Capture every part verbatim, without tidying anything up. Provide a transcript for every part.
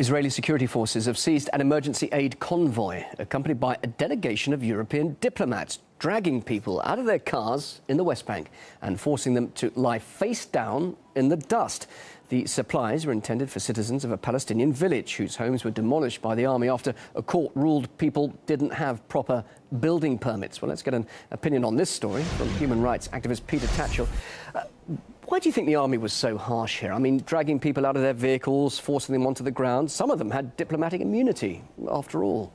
Israeli security forces have seized an emergency aid convoy accompanied by a delegation of European diplomats, dragging people out of their cars in the West Bank and forcing them to lie face down in the dust. The supplies were intended for citizens of a Palestinian village whose homes were demolished by the army after a court ruled people didn't have proper building permits. Well, let's get an opinion on this story from human rights activist Peter Tatchell. Uh, Why do you think the army was so harsh here? I mean, dragging people out of their vehicles, forcing them onto the ground. Some of them had diplomatic immunity, after all.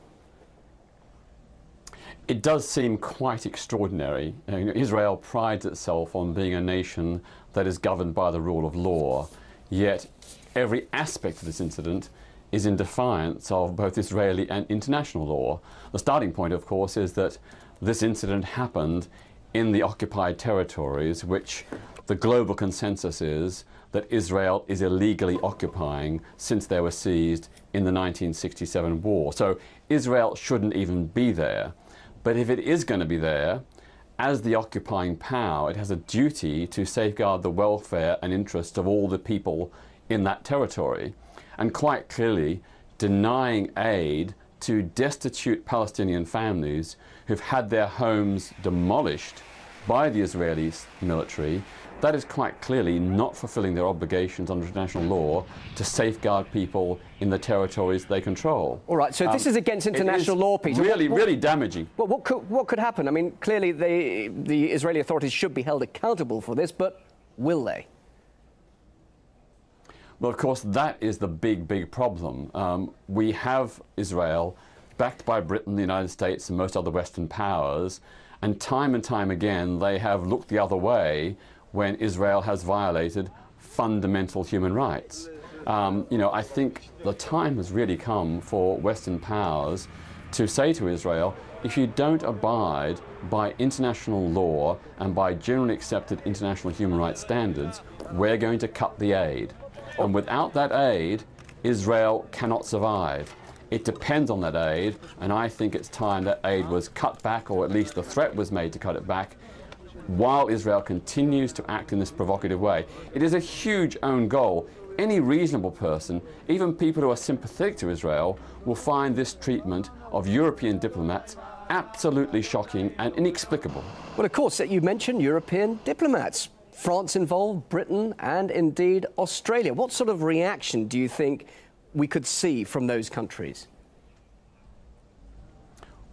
It does seem quite extraordinary. You know, Israel prides itself on being a nation that is governed by the rule of law. Yet every aspect of this incident is in defiance of both Israeli and international law. The starting point, of course, is that this incident happened in the occupied territories, which the global consensus is that Israel is illegally occupying since they were seized in the nineteen sixty-seven war. So Israel shouldn't even be there. But if it is going to be there, as the occupying power, it has a duty to safeguard the welfare and interests of all the people in that territory. And quite clearly, denying aid to destitute Palestinian families who've had their homes demolished by the Israeli military, that is quite clearly not fulfilling their obligations under international law to safeguard people in the territories they control. All right, so um, this is against international law, Peter. Really, what, what, really damaging. Well, what could, what could happen? I mean, clearly they, the Israeli authorities should be held accountable for this, but will they? Well, of course, that is the big, big problem. Um, we have Israel, backed by Britain, the United States, and most other Western powers, and time and time again, they have looked the other way when Israel has violated fundamental human rights. Um, you know, I think the time has really come for Western powers to say to Israel, if you don't abide by international law and by generally accepted international human rights standards, we're going to cut the aid. And without that aid, Israel cannot survive. It depends on that aid, and I think it's time that aid was cut back, or at least the threat was made to cut it back, while Israel continues to act in this provocative way. It is a huge own goal. Any reasonable person, even people who are sympathetic to Israel, will find this treatment of European diplomats absolutely shocking and inexplicable. Well, of course, you mentioned European diplomats. France involved, Britain, and indeed Australia. What sort of reaction do you think we could see from those countries?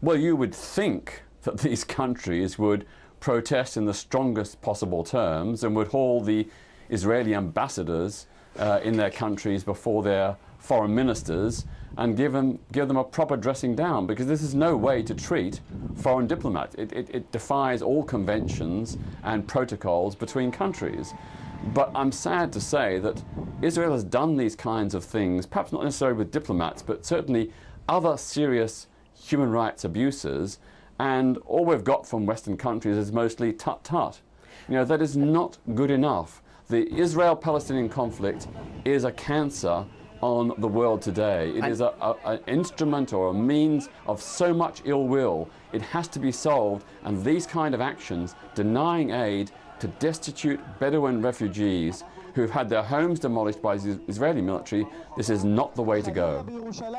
Well, you would think that these countries would protest in the strongest possible terms and would haul the Israeli ambassadors uh, in their countries before their foreign ministers and give them, give them a proper dressing down, because this is no way to treat foreign diplomats. It, it, it defies all conventions and protocols between countries. But I'm sad to say that Israel has done these kinds of things, perhaps not necessarily with diplomats, but certainly other serious human rights abuses, and all we've got from Western countries is mostly tut-tut. You know, that is not good enough. The Israel-Palestinian conflict is a cancer on the world today. It is a, a, an instrument or a means of so much ill will. It has to be solved, and these kind of actions, denying aid to destitute Bedouin refugees who have had their homes demolished by the Israeli military, this is not the way to go.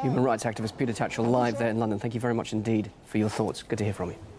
Human rights activist Peter Tatchell live there in London. Thank you very much indeed for your thoughts. Good to hear from you.